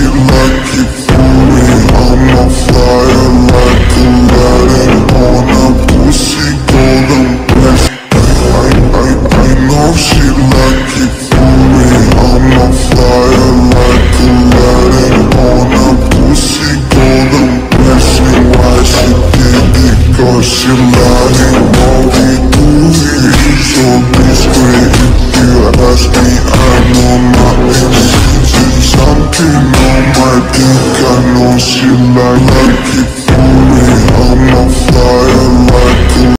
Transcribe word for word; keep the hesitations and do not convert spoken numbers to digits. lucky, lucky.